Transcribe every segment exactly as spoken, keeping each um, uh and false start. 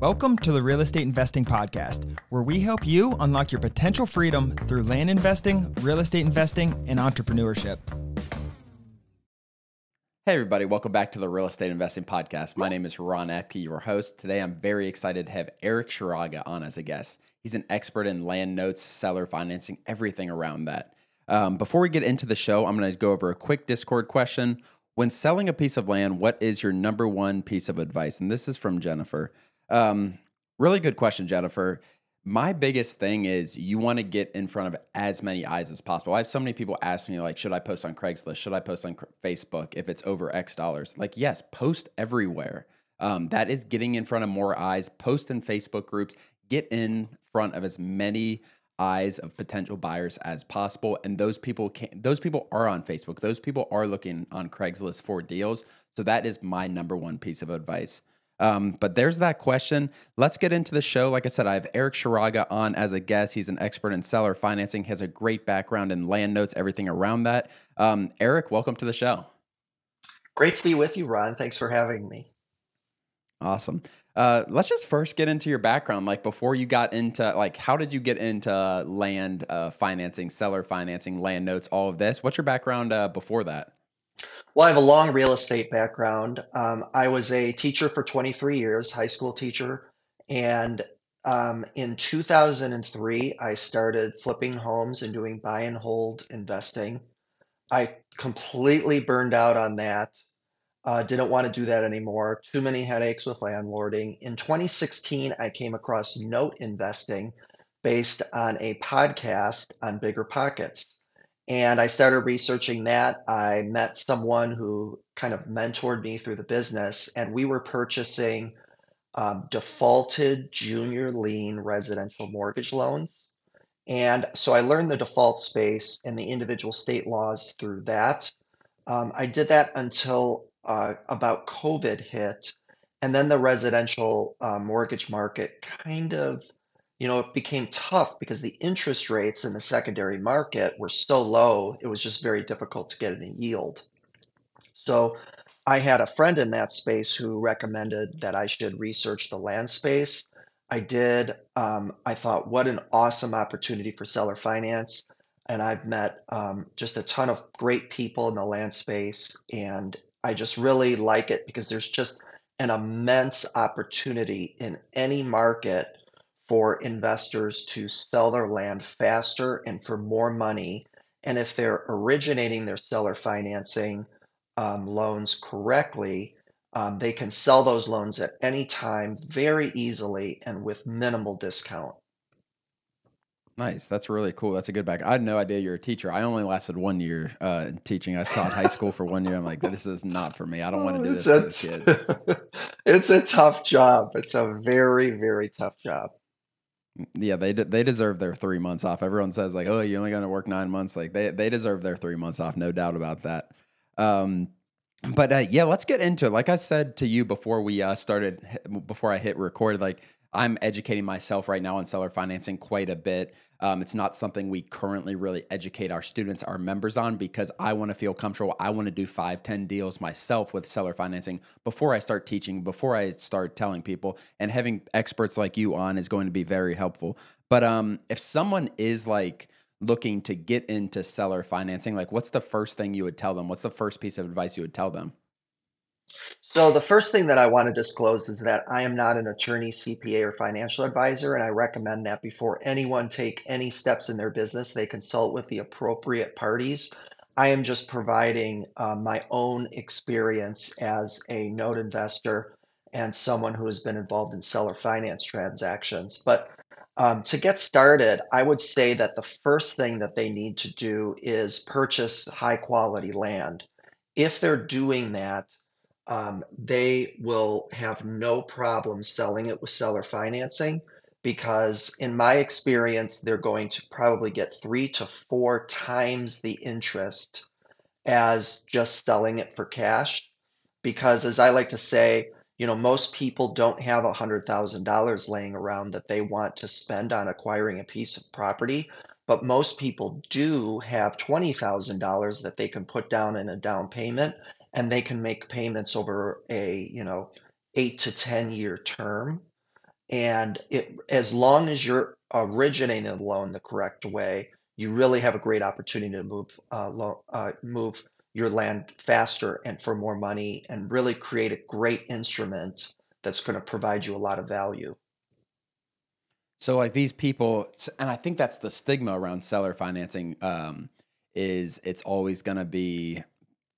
Welcome to the Real Estate Investing Podcast, where we help you unlock your potential freedom through land investing, real estate investing, and entrepreneurship. Hey everybody, welcome back to the Real Estate Investing Podcast. My name is Ron Apke, your host. Today I'm very excited to have Eric Scharaga on as a guest. He's an expert in land notes, seller financing, everything around that. Um, before we get into the show, I'm going to go over a quick Discord question. When selling a piece of land, what is your number one piece of advice? And this is from Jennifer. Um, really good question, Jennifer. My biggest thing is you want to get in front of as many eyes as possible. I have so many people ask me, like, should I post on Craigslist? Should I post on Facebook if it's over X dollars? Like, yes, post everywhere. Um, that is getting in front of more eyes. Post in Facebook groups. Get in front of as many eyes of potential buyers as possible. And those people can, those people are on Facebook. Those people are looking on Craigslist for deals. So that is my number one piece of advice. Um, but there's that question. Let's get into the show. Like I said, I have Eric Scharaga on as a guest. He's an expert in seller financing, has a great background in land notes, everything around that. Um, Eric, welcome to the show. Great to be with you, Ron. Thanks for having me. Awesome. Uh, let's just first get into your background. Like before you got into, like, how did you get into land uh, financing, seller financing, land notes, all of this? What's your background uh, before that? Well, I have a long real estate background. Um, I was a teacher for twenty-three years, high school teacher. And um, in two thousand three, I started flipping homes and doing buy and hold investing. I completely burned out on that. Uh, didn't want to do that anymore. Too many headaches with landlording. In twenty sixteen, I came across note investing based on a podcast on BiggerPockets. And I started researching that. I met someone who kind of mentored me through the business, and we were purchasing um, defaulted junior lien residential mortgage loans. And so I learned the default space and the individual state laws through that. Um, I did that until uh, about COVID hit, and then the residential uh, mortgage market kind of, you know, it became tough because the interest rates in the secondary market were so low, it was just very difficult to get any yield. So I had a friend in that space who recommended that I should research the land space. I did. Um, I thought, what an awesome opportunity for seller finance. And I've met um, just a ton of great people in the land space. And I just really like it because there's just an immense opportunity in any market for investors to sell their land faster and for more money. And if they're originating their seller financing um, loans correctly, um, they can sell those loans at any time very easily and with minimal discount. Nice. That's really cool. That's a good background. I had no idea you're a teacher. I only lasted one year uh, teaching. I taught high school for one year. I'm like, this is not for me. I don't oh, want to do this a, to the kids. It's a tough job. It's a very, very tough job. Yeah, they de they deserve their three months off. Everyone says like, oh, you're only going to work nine months. Like they they deserve their three months off, no doubt about that. Um, but uh, yeah, let's get into it. Like I said to you before we uh, started, before I hit record, like I'm educating myself right now on seller financing quite a bit. Um, it's not something we currently really educate our students, our members on, because I want to feel comfortable. I want to do five, ten deals myself with seller financing before I start teaching, before I start telling people, and having experts like you on is going to be very helpful. But um, if someone is like looking to get into seller financing, like what's the first thing you would tell them? What's the first piece of advice you would tell them? So the first thing that I want to disclose is that I am not an attorney, C P A, or financial advisor, and I recommend that before anyone take any steps in their business, they consult with the appropriate parties. I am just providing uh, my own experience as a note investor and someone who has been involved in seller finance transactions. But um, to get started, I would say that the first thing that they need to do is purchase high-quality land. If they're doing that, Um, they will have no problem selling it with seller financing because, in my experience, they're going to probably get three to four times the interest as just selling it for cash. Because, as I like to say, you know, most people don't have one hundred thousand dollars laying around that they want to spend on acquiring a piece of property, but most people do have twenty thousand dollars that they can put down in a down payment. And they can make payments over a, you know, eight to ten year term. And it, as long as you're originating the loan the correct way, you really have a great opportunity to move uh, lo- uh, move your land faster and for more money, and really create a great instrument that's going to provide you a lot of value. So like these people, and I think that's the stigma around seller financing, um, is it's always going to be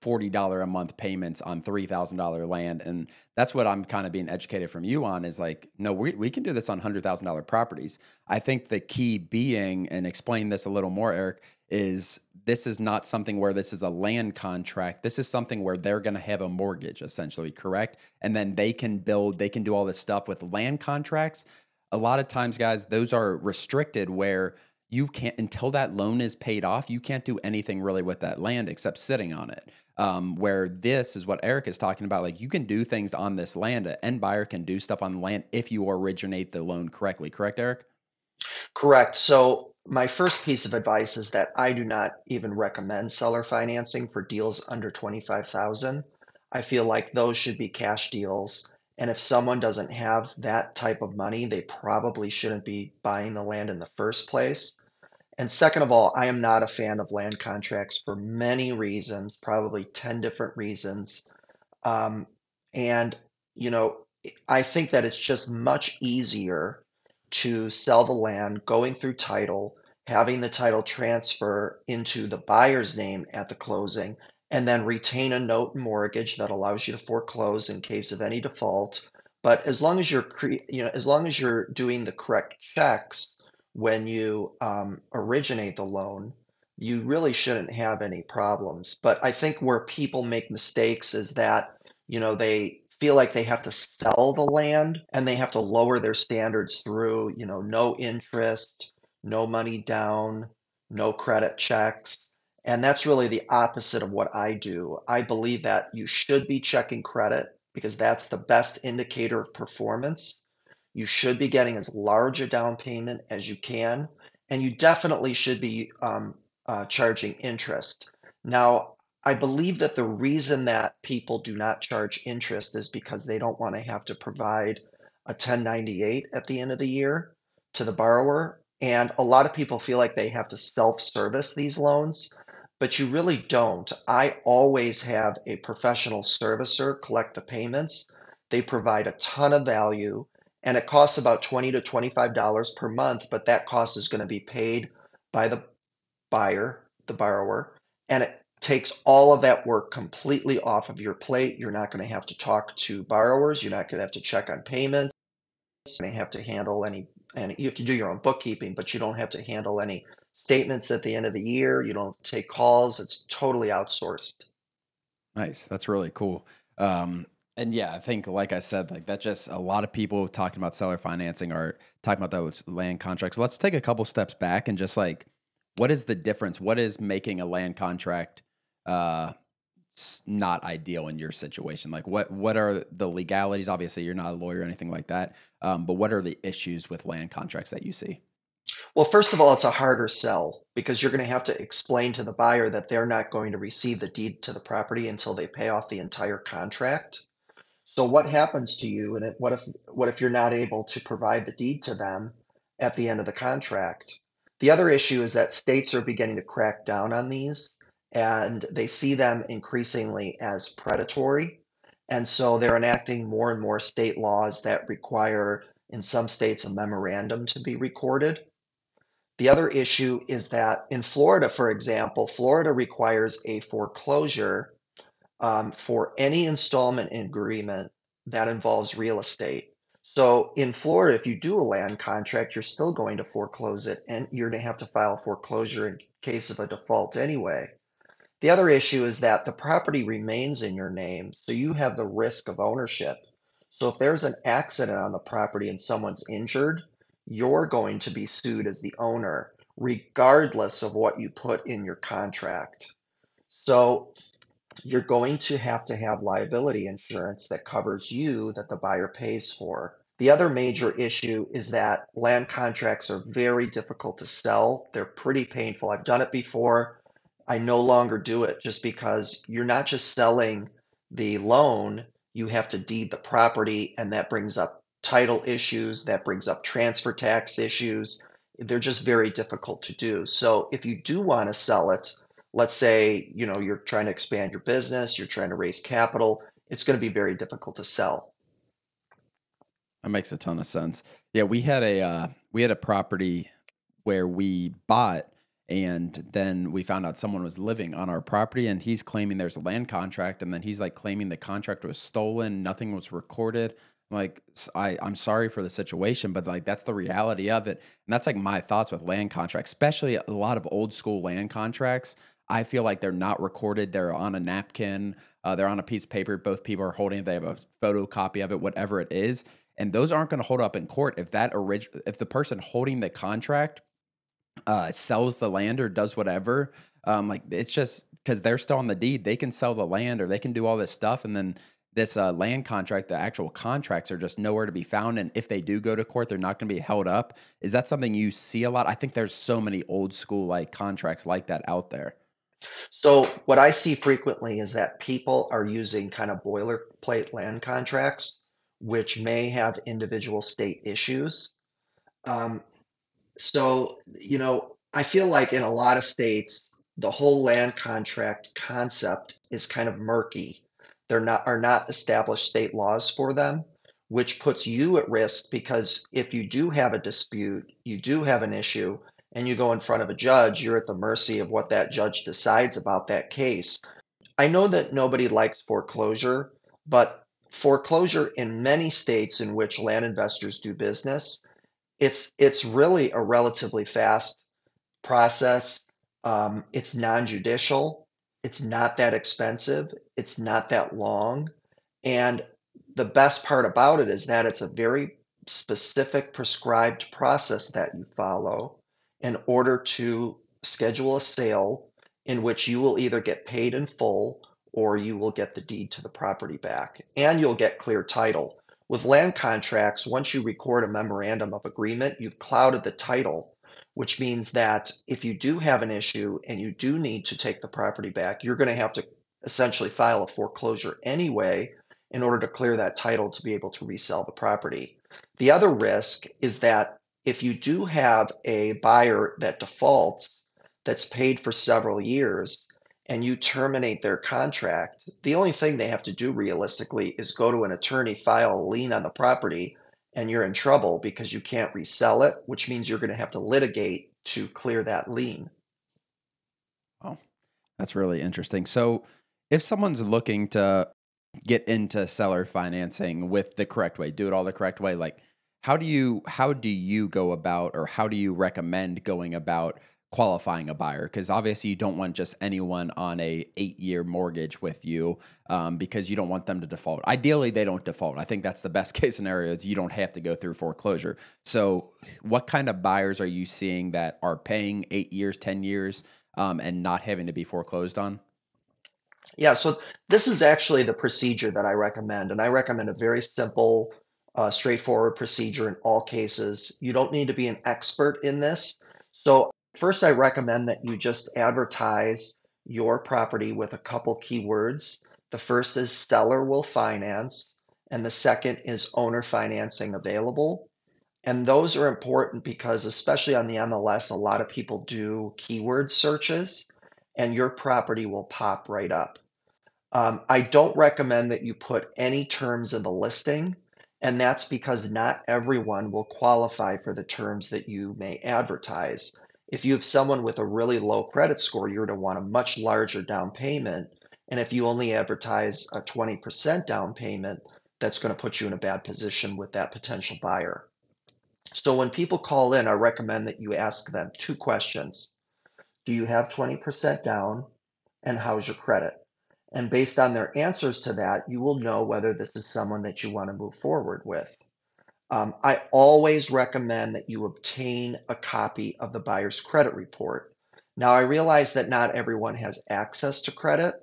forty dollars a month payments on three thousand dollars land. And that's what I'm kind of being educated from you on, is like, no, we, we can do this on one hundred thousand dollars properties. I think the key being, and explain this a little more, Eric, is this is not something where this is a land contract. This is something where they're going to have a mortgage, essentially, correct? And then they can build, they can do all this stuff with land contracts. A lot of times, guys, those are restricted where you can't, until that loan is paid off, you can't do anything really with that land except sitting on it. Um, where this is what Eric is talking about. Like, you can do things on this land. An end buyer can do stuff on the land if you originate the loan correctly. Correct, Eric? Correct. So my first piece of advice is that I do not even recommend seller financing for deals under twenty-five thousand dollars. I feel like those should be cash deals. And if someone doesn't have that type of money, they probably shouldn't be buying the land in the first place. And second of all, I am not a fan of land contracts for many reasons, probably ten different reasons. Um, and, you know, I think that it's just much easier to sell the land, going through title, having the title transfer into the buyer's name at the closing, and then retain a note and mortgage that allows you to foreclose in case of any default. But as long as you're, cre- you know, as long as you're doing the correct checks when you um, originate the loan, you really shouldn't have any problems. But I think where people make mistakes is that, you know, they feel like they have to sell the land and they have to lower their standards through, you know, no interest, no money down, no credit checks. And that's really the opposite of what I do. I believe that you should be checking credit because that's the best indicator of performance. You should be getting as large a down payment as you can, and you definitely should be um, uh, charging interest. Now, I believe that the reason that people do not charge interest is because they don't want to have to provide a ten ninety-eight at the end of the year to the borrower. And a lot of people feel like they have to self-service these loans, but you really don't. I always have a professional servicer collect the payments. They provide a ton of value. And it costs about twenty to twenty-five dollars per month, but that cost is going to be paid by the buyer, the borrower, and it takes all of that work completely off of your plate. You're not going to have to talk to borrowers. You're not going to have to check on payments. You may have to handle any, and you have to do your own bookkeeping, but you don't have to handle any statements at the end of the year. You don't take calls. It's totally outsourced. Nice. That's really cool. Um, And yeah, I think, like I said, like that just a lot of people talking about seller financing are talking about those land contracts. Let's take a couple steps back and just like, what is the difference? What is making a land contract uh, not ideal in your situation? Like what, what are the legalities? Obviously you're not a lawyer or anything like that. Um, but what are the issues with land contracts that you see? Well, first of all, it's a harder sell because you're going to have to explain to the buyer that they're not going to receive the deed to the property until they pay off the entire contract. So what happens to you, and what if what if you're not able to provide the deed to them at the end of the contract? The other issue is that states are beginning to crack down on these, and they see them increasingly as predatory. And so they're enacting more and more state laws that require, in some states, a memorandum to be recorded. The other issue is that in Florida, for example, Florida requires a foreclosure Um, for any installment agreement that involves real estate. So in Florida, if you do a land contract, you're still going to foreclose it and you're going to have to file foreclosure in case of a default anyway. The other issue is that the property remains in your name, so you have the risk of ownership. So if there's an accident on the property and someone's injured, you're going to be sued as the owner, regardless of what you put in your contract. So you're going to have to have liability insurance that covers you that the buyer pays for. The other major issue is that land contracts are very difficult to sell. They're pretty painful. I've done it before. I no longer do it just because you're not just selling the loan, you have to deed the property, and that brings up title issues, that brings up transfer tax issues. They're just very difficult to do. So if you do want to sell it, let's say, you know, you're trying to expand your business, you're trying to raise capital, it's going to be very difficult to sell. That makes a ton of sense. Yeah, we had a uh, we had a property where we bought, and then we found out someone was living on our property, and he's claiming there's a land contract, and then he's like claiming the contract was stolen, nothing was recorded. Like, I, I'm sorry for the situation, but like, that's the reality of it. And that's like my thoughts with land contracts, especially a lot of old school land contracts. I feel like they're not recorded. They're on a napkin. Uh, they're on a piece of paper. Both people are holding it. They have a photocopy of it, whatever it is. And those aren't going to hold up in court. If that original, if the person holding the contract uh, sells the land or does whatever, um, like, it's just because they're still on the deed, they can sell the land or they can do all this stuff. And then this uh, land contract, the actual contracts are just nowhere to be found. And if they do go to court, they're not going to be held up. Is that something you see a lot? I think there's so many old school like contracts like that out there. So what I see frequently is that people are using kind of boilerplate land contracts, which may have individual state issues. Um, so, you know, I feel like in a lot of states, the whole land contract concept is kind of murky. They're not are not established state laws for them, which puts you at risk, because if you do have a dispute, you do have an issue, and you go in front of a judge, you're at the mercy of what that judge decides about that case. I know that nobody likes foreclosure, but foreclosure in many states in which land investors do business, it's it's really a relatively fast process. Um, it's non-judicial. It's not that expensive. It's not that long. And the best part about it is that it's a very specific prescribed process that you follow in order to schedule a sale in which you will either get paid in full or you will get the deed to the property back, and you'll get clear title. With land contracts, once you record a memorandum of agreement, you've clouded the title, which means that if you do have an issue and you do need to take the property back, you're going to have to essentially file a foreclosure anyway in order to clear that title to be able to resell the property. The other risk is that if you do have a buyer that defaults, that's paid for several years, and you terminate their contract, the only thing they have to do realistically is go to an attorney, file a lien on the property, and you're in trouble because you can't resell it, which means you're going to have to litigate to clear that lien. Oh, that's really interesting. So if someone's looking to get into seller financing with the correct way, do it all the correct way, like how do you, how do you go about, or how do you recommend going about qualifying a buyer? Because obviously you don't want just anyone on a eight year mortgage with you, um, because you don't want them to default. Ideally, they don't default. I think that's the best case scenario, is you don't have to go through foreclosure. So what kind of buyers are you seeing that are paying eight years, ten years, um, and not having to be foreclosed on? Yeah. So this is actually the procedure that I recommend. And I recommend a very simple, uh, straightforward procedure in all cases. You don't need to be an expert in this. So first, I recommend that you just advertise your property with a couple keywords. The first is seller will finance, and the second is owner financing available. And those are important because, especially on the M L S, a lot of people do keyword searches, and your property will pop right up. Um, I don't recommend that you put any terms in the listing, and that's because not everyone will qualify for the terms that you may advertise. If you have someone with a really low credit score, you're going to want a much larger down payment. And if you only advertise a twenty percent down payment, that's going to put you in a bad position with that potential buyer. So when people call in, I recommend that you ask them two questions. Do you have twenty percent down, and how's your credit? And based on their answers to that, you will know whether this is someone that you want to move forward with. Um, I always recommend that you obtain a copy of the buyer's credit report. Now, I realize that not everyone has access to credit,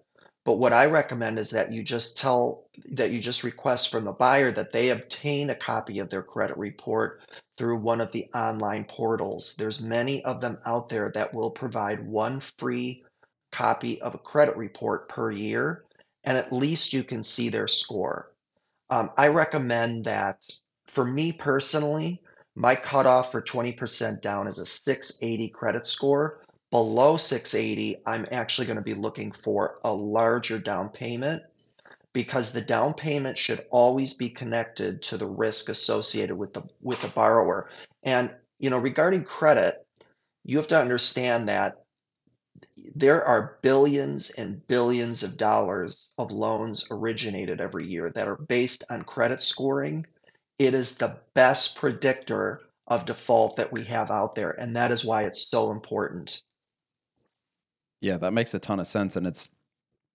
but what I recommend is that you just tell, that you just request from the buyer that they obtain a copy of their credit report through one of the online portals. There's many of them out there that will provide one free copy of a credit report per year, and at least you can see their score. Um, I recommend that for me personally, my cutoff for twenty percent down is a six eighty credit score. Below six eighty, I'm actually going to be looking for a larger down payment, because the down payment should always be connected to the risk associated with the with the borrower. And, you know, regarding credit, you have to understand that there are billions and billions of dollars of loans originated every year that are based on credit scoring. It is the best predictor of default that we have out there, and that is why it's so important. Yeah, that makes a ton of sense, and it's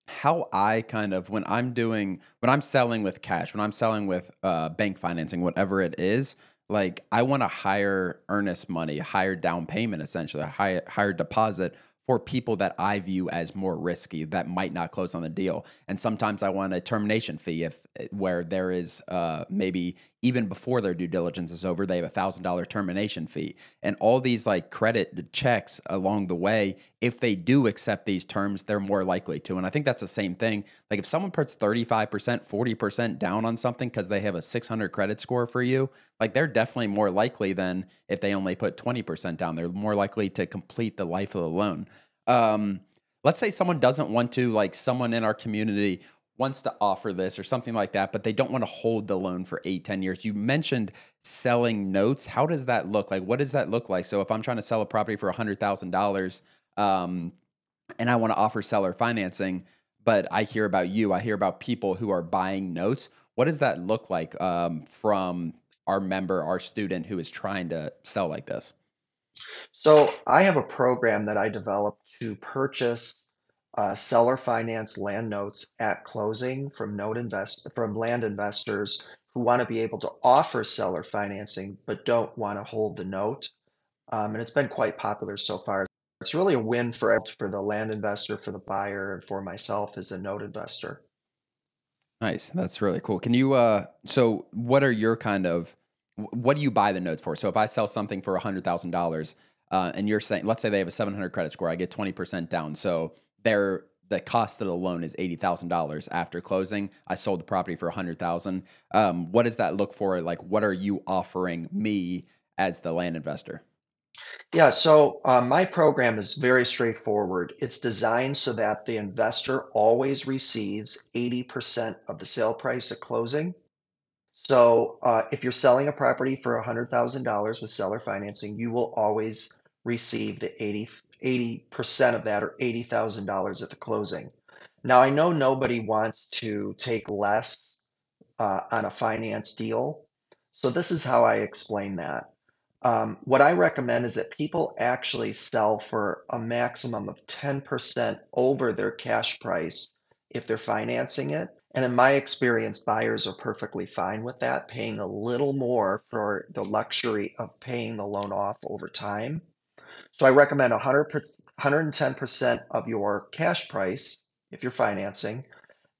how I kind of, when I'm doing, when I'm selling with cash, when I'm selling with uh, bank financing, whatever it is, like I want a higher earnest money, higher down payment, essentially a higher, higher deposit for people that I view as more risky that might not close on the deal. And sometimes I want a termination fee if where there is uh, maybe even before their due diligence is over, they have a thousand dollar termination fee, and all these like credit checks along the way. If they do accept these terms, they're more likely to. And I think that's the same thing. Like if someone puts thirty-five percent, forty percent down on something because they have a six hundred credit score for you, like they're definitely more likely than if they only put twenty percent down. They're more likely to complete the life of the loan. Um, let's say someone doesn't want to, like someone in our community wants to offer this or something like that, but they don't want to hold the loan for eight, ten years. You mentioned selling notes. How does that look like? What does that look like? So if I'm trying to sell a property for a hundred thousand dollars, um, and I want to offer seller financing, but I hear about you, I hear about people who are buying notes. What does that look like, um, from our member, our student who is trying to sell like this? So I have a program that I developed to purchase uh, seller finance land notes at closing from note invest from land investors who want to be able to offer seller financing but don't want to hold the note. Um, and it's been quite popular so far. It's really a win for for the land investor, for the buyer, and for myself as a note investor. Nice, that's really cool. Can you? Uh, so what are your kind of what do you buy the notes for? So if I sell something for a hundred thousand dollars. Uh, and you're saying, let's say they have a seven hundred credit score, I get twenty percent down. So they're, the cost of the loan is eighty thousand dollars after closing. I sold the property for one hundred thousand dollars. Um, what does that look for? Like, what are you offering me as the land investor? Yeah, so uh, my program is very straightforward. It's designed so that the investor always receives eighty percent of the sale price at closing. So uh, if you're selling a property for one hundred thousand dollars with seller financing, you will always receive the eighty, eighty percent of that, or eighty thousand dollars at the closing. Now, I know nobody wants to take less uh, on a finance deal. So this is how I explain that. Um, what I recommend is that people actually sell for a maximum of ten percent over their cash price if they're financing it. And in my experience, buyers are perfectly fine with that, paying a little more for the luxury of paying the loan off over time. So I recommend one hundred, one hundred ten percent of your cash price if you're financing.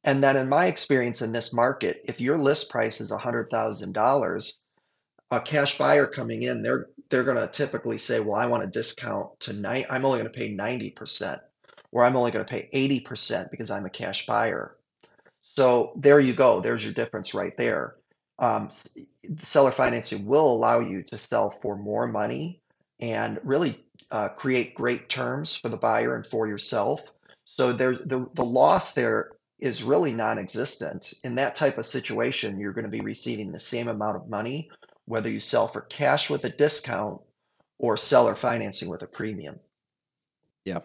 And then in my experience in this market, if your list price is one hundred thousand dollars, a cash buyer coming in, they're, they're going to typically say, well, I want a discount tonight. I'm only going to pay ninety percent, or I'm only going to pay eighty percent because I'm a cash buyer. So there you go. There's your difference right there. Um, seller financing will allow you to sell for more money and really uh, create great terms for the buyer and for yourself. So there, the, the loss there is really non-existent. In that type of situation, you're going to be receiving the same amount of money, whether you sell for cash with a discount or seller financing with a premium. Yeah.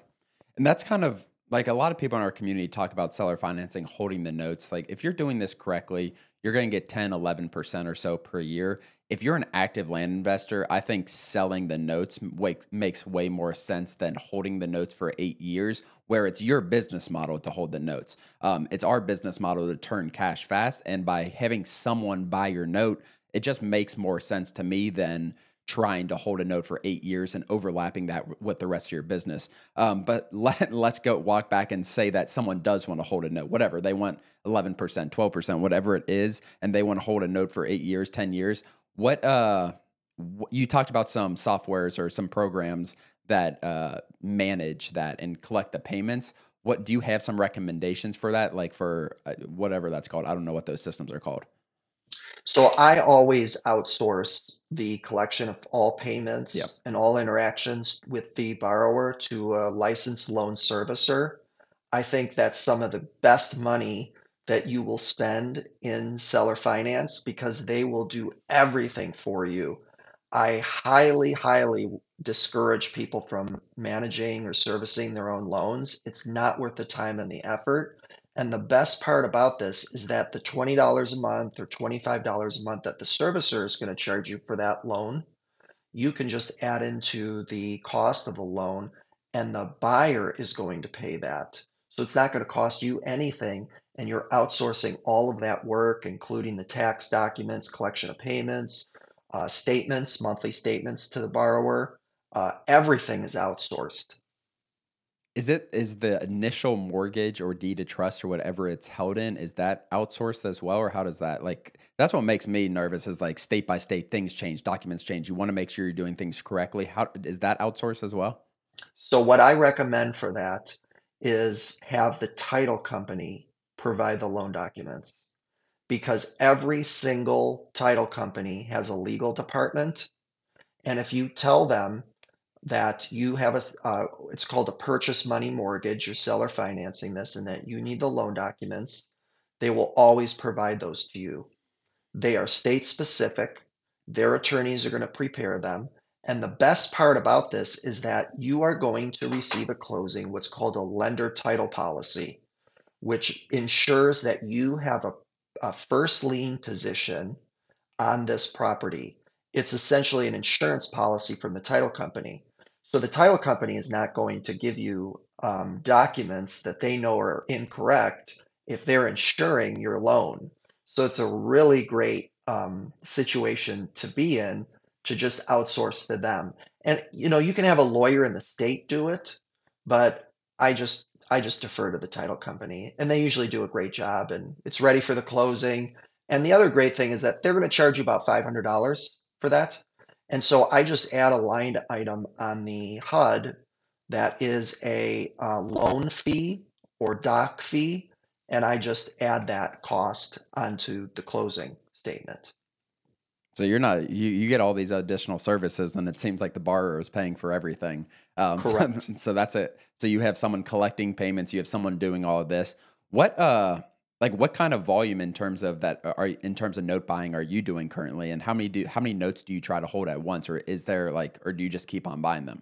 And that's kind of, like a lot of people in our community talk about seller financing, holding the notes. Like if you're doing this correctly, you're going to get ten, eleven percent or so per year. If you're an active land investor, I think selling the notes makes way more sense than holding the notes for eight years, where it's your business model to hold the notes. Um, it's our business model to turn cash fast. And by having someone buy your note, it just makes more sense to me than trying to hold a note for eight years and overlapping that with the rest of your business. Um, but let, let's go walk back and say that someone does want to hold a note, whatever. They want eleven percent, twelve percent, whatever it is, and they want to hold a note for eight years, ten years. What uh, you talked about some softwares or some programs that uh, manage that and collect the payments. What do you have some recommendations for that? Like for whatever that's called. I don't know what those systems are called. So I always outsource the collection of all payments yep. and all interactions with the borrower to a licensed loan servicer. I think that's some of the best money that you will spend in seller finance because they will do everything for you. I highly, highly discourage people from managing or servicing their own loans. It's not worth the time and the effort. And the best part about this is that the twenty dollars a month or twenty-five dollars a month that the servicer is going to charge you for that loan, you can just add into the cost of a loan and the buyer is going to pay that. So it's not going to cost you anything. And you're outsourcing all of that work, including the tax documents, collection of payments, uh, statements, monthly statements to the borrower. Uh, everything is outsourced. Is it, is the initial mortgage or deed of trust or whatever it's held in, is that outsourced as well? Or how does that, like, that's what makes me nervous is like state by state things change, documents change. You want to make sure you're doing things correctly. How is that outsourced as well? So what I recommend for that is have the title company provide the loan documents, because every single title company has a legal department. And if you tell them that you have a, uh, it's called a purchase money mortgage, you're seller financing this, and that you need the loan documents, they will always provide those to you. They are state specific. Their attorneys are going to prepare them. And the best part about this is that you are going to receive a closing, what's called a lender title policy, which ensures that you have a, a first lien position on this property. It's essentially an insurance policy from the title company. So the title company is not going to give you um, documents that they know are incorrect if they're insuring your loan. So it's a really great um, situation to be in, to just outsource to them. And, you know, you can have a lawyer in the state do it, but I just, I just defer to the title company, and they usually do a great job, and it's ready for the closing. And the other great thing is that they're going to charge you about five hundred dollars for that. And so I just add a line item on the H U D that is a uh, loan fee or doc fee, and I just add that cost onto the closing statement. So you're not, you, you get all these additional services, and it seems like the borrower is paying for everything. Um, Correct. So, so that's it. So you have someone collecting payments, you have someone doing all of this. What, uh, like what kind of volume in terms of that are in terms of note buying are you doing currently? And how many do, how many notes do you try to hold at once? Or is there like, or do you just keep on buying them?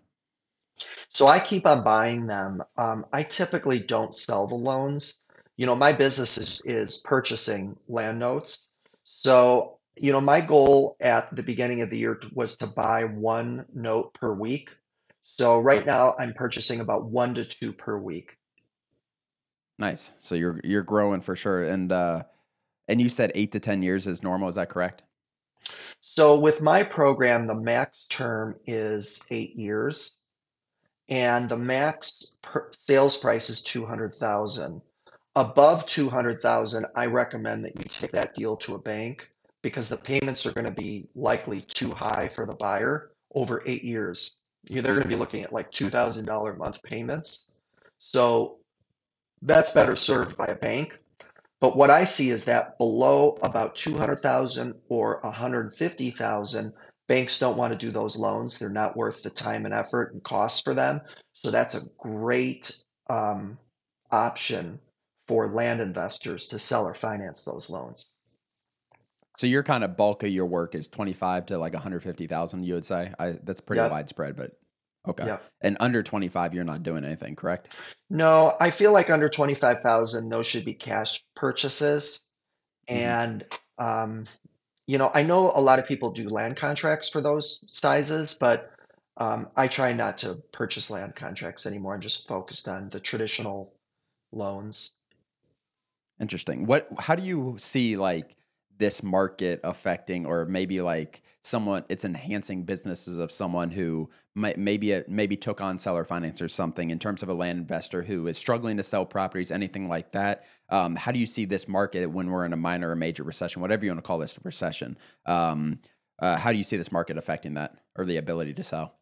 So I keep on buying them. Um, I typically don't sell the loans. You know, my business is, is purchasing land notes. So you know, my goal at the beginning of the year was to buy one note per week. So right now I'm purchasing about one to two per week. Nice. So you're, you're growing for sure. And, uh, and you said eight to ten years is normal. Is that correct? So with my program, the max term is eight years and the max per sales price is two hundred thousand. Above two hundred thousand, I recommend that you take that deal to a bank, because the payments are going to be likely too high for the buyer over eight years. They're going to be looking at like two thousand dollars a month payments. So that's better served by a bank. But what I see is that below about two hundred thousand dollars or one hundred fifty thousand dollars, banks don't want to do those loans. They're not worth the time and effort and cost for them. So that's a great um, option for land investors to sell or finance those loans. So your kind of bulk of your work is twenty-five to like one hundred fifty thousand, you would say? I, that's pretty yep. widespread, but okay. Yep. And under twenty-five, you're not doing anything, correct? No, I feel like under twenty-five thousand, those should be cash purchases. Mm-hmm. And, um, you know, I know a lot of people do land contracts for those sizes, but um, I try not to purchase land contracts anymore. I'm just focused on the traditional loans. Interesting. What, how do you see like this market affecting, or maybe like someone it's enhancing businesses of someone who might maybe, maybe took on seller finance or something in terms of a land investor who is struggling to sell properties, anything like that? Um, how do you see this market when we're in a minor or major recession, whatever you want to call this recession? Um, uh, how do you see this market affecting that or the ability to sell?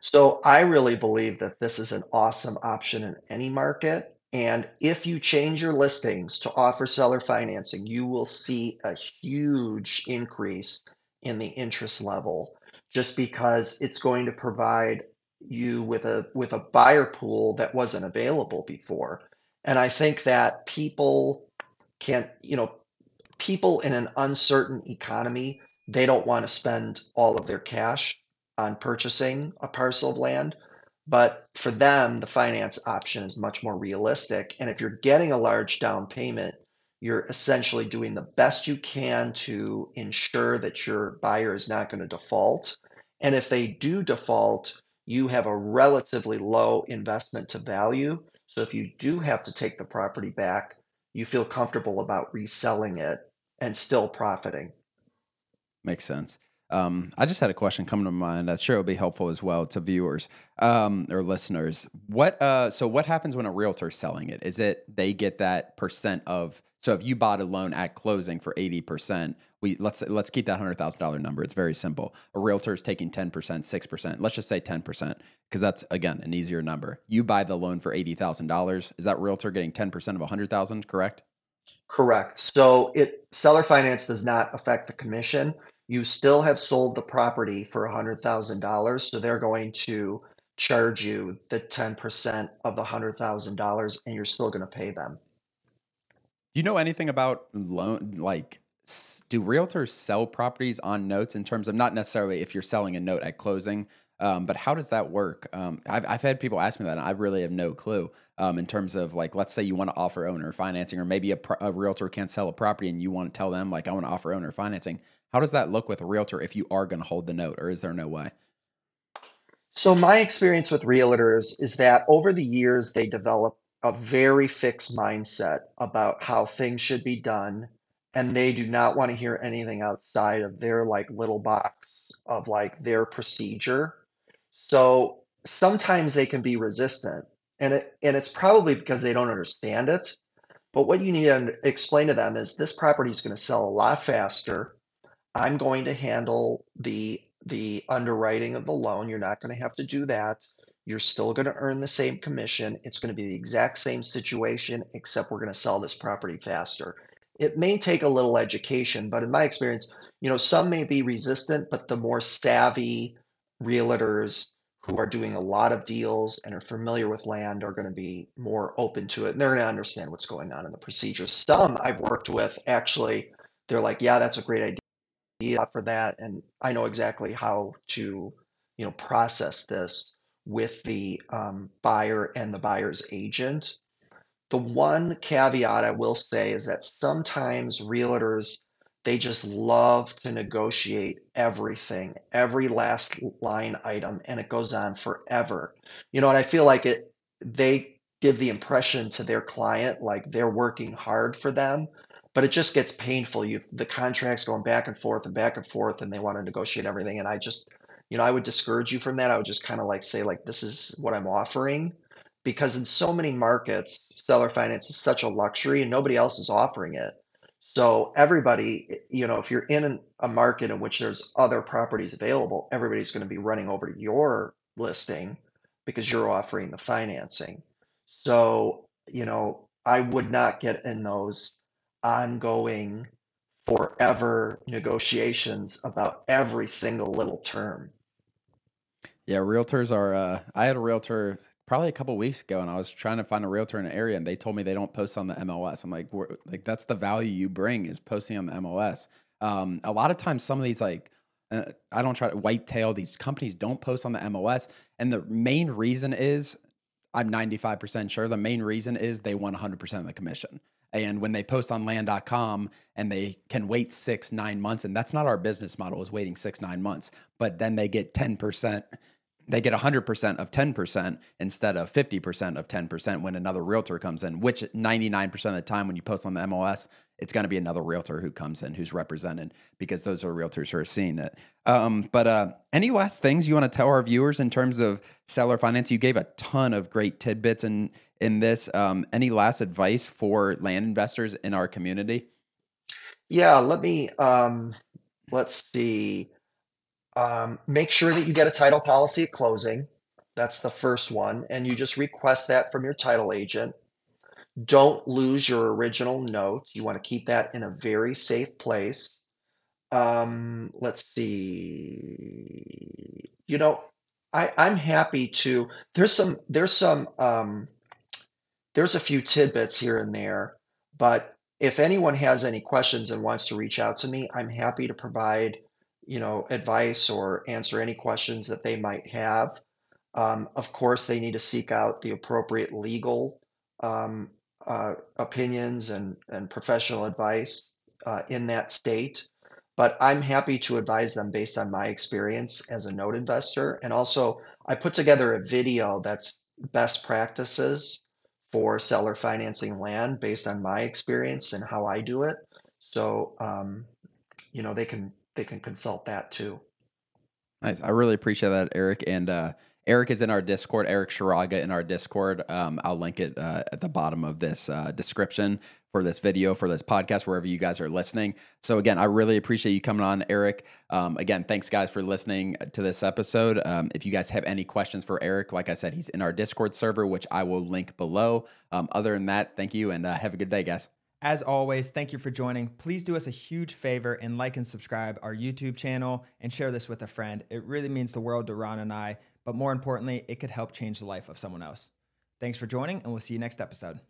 So I really believe that this is an awesome option in any market. And if you change your listings to offer seller financing, you will see a huge increase in the interest level, just because it's going to provide you with a with a buyer pool that wasn't available before. And I think that people can't, you know, people in an uncertain economy, they don't want to spend all of their cash on purchasing a parcel of land. But for them, the finance option is much more realistic. And if you're getting a large down payment, you're essentially doing the best you can to ensure that your buyer is not going to default. And if they do default, you have a relatively low investment to value. So if you do have to take the property back, you feel comfortable about reselling it and still profiting. Makes sense. Um, I just had a question coming to mind. I'm sure it'll be helpful as well to viewers um, or listeners. What? Uh, so what happens when a realtor's selling it? Is it they get that percent of? So if you bought a loan at closing for eighty percent, we let's let's keep that one hundred thousand dollar number. It's very simple. A realtor's taking ten percent, six percent. Let's just say ten percent because that's, again, an easier number. You buy the loan for eighty thousand dollars. Is that realtor getting ten percent of one hundred thousand dollars, correct? Correct. So it seller finance does not affect the commission. You still have sold the property for one hundred thousand dollars, so they're going to charge you the ten percent of the one hundred thousand dollars, and you're still going to pay them. Do you know anything about loan, like, do realtors sell properties on notes in terms of not necessarily if you're selling a note at closing, um, but how does that work? Um, I've, I've had people ask me that, and I really have no clue um, in terms of, like, let's say you want to offer owner financing, or maybe a, a realtor can't sell a property and you want to tell them, like, I want to offer owner financing. How does that look with a realtor if you are going to hold the note, or is there no way? So my experience with realtors is that over the years, they develop a very fixed mindset about how things should be done. And they do not want to hear anything outside of their like little box of like their procedure. So sometimes they can be resistant, and it, and it's probably because they don't understand it. But what you need to explain to them is this property is going to sell a lot faster. I'm going to handle the the underwriting of the loan. You're not going to have to do that. You're still going to earn the same commission. It's going to be the exact same situation, except we're going to sell this property faster. It may take a little education, but in my experience, you know, some may be resistant, but the more savvy realtors who are doing a lot of deals and are familiar with land are going to be more open to it, and they're going to understand what's going on in the procedure. Some I've worked with, actually, they're like, yeah, that's a great idea. Yeah, for that, and I know exactly how to, you know, process this with the um, buyer and the buyer's agent. The one caveat I will say is that sometimes realtors, they just love to negotiate everything, every last line item, and it goes on forever. You know, and I feel like it, they give the impression to their client like they're working hard for them. But it just gets painful. You the contract's going back and forth and back and forth, and they want to negotiate everything. And I just, you know, I would discourage you from that. I would just kind of like say, like, this is what I'm offering, because in so many markets, seller finance is such a luxury, and nobody else is offering it. So everybody, you know, if you're in an, a market in which there's other properties available, everybody's going to be running over to your listing because you're offering the financing. So, you know, I would not get in those ongoing forever negotiations about every single little term. Yeah, realtors are, uh, I had a realtor probably a couple of weeks ago, and I was trying to find a realtor in an area, and they told me they don't post on the M L S. I'm like, we're, like, that's the value you bring is posting on the M L S. Um, a lot of times some of these, like, uh, I don't try to whitetail, these companies don't post on the M L S. And the main reason is, I'm ninety-five percent sure the main reason is they want one hundred percent of the commission. And when they post on land dot com and they can wait six, nine months, and that's not our business model, is waiting six, nine months, but then they get ten percent, they get one hundred percent of ten percent instead of fifty percent of ten percent when another realtor comes in, which ninety-nine percent of the time when you post on the M L S, it's going to be another realtor who comes in, who's represented, because those are realtors who are seeing it. Um, but uh, any last things you want to tell our viewers in terms of seller finance? You gave a ton of great tidbits in, in this. Um, any last advice for land investors in our community? Yeah, let me, um, let's see. Um, make sure that you get a title policy at closing. That's the first one. And you just request that from your title agent. Don't lose your original note. You want to keep that in a very safe place. Um, let's see. You know, I, I'm happy to, there's some, there's some, um, there's a few tidbits here and there, but if anyone has any questions and wants to reach out to me, I'm happy to provide, you know, advice or answer any questions that they might have. Um, of course, they need to seek out the appropriate legal um, uh, opinions and, and professional advice uh, in that state. But I'm happy to advise them based on my experience as a note investor. And also, I put together a video that's best practices for seller financing land based on my experience and how I do it. So, um, you know, they can they can consult that too. Nice. I really appreciate that, Eric. And uh, Eric is in our Discord, Eric Scharaga in our Discord. Um, I'll link it uh, at the bottom of this uh, description for this video, for this podcast, wherever you guys are listening. So again, I really appreciate you coming on, Eric. Um, again, thanks guys for listening to this episode. Um, if you guys have any questions for Eric, like I said, he's in our Discord server, which I will link below. Um, other than that, thank you and uh, have a good day, guys. As always, thank you for joining. Please do us a huge favor and like and subscribe our YouTube channel and share this with a friend. It really means the world to Ron and I, but more importantly, it could help change the life of someone else. Thanks for joining, and we'll see you next episode.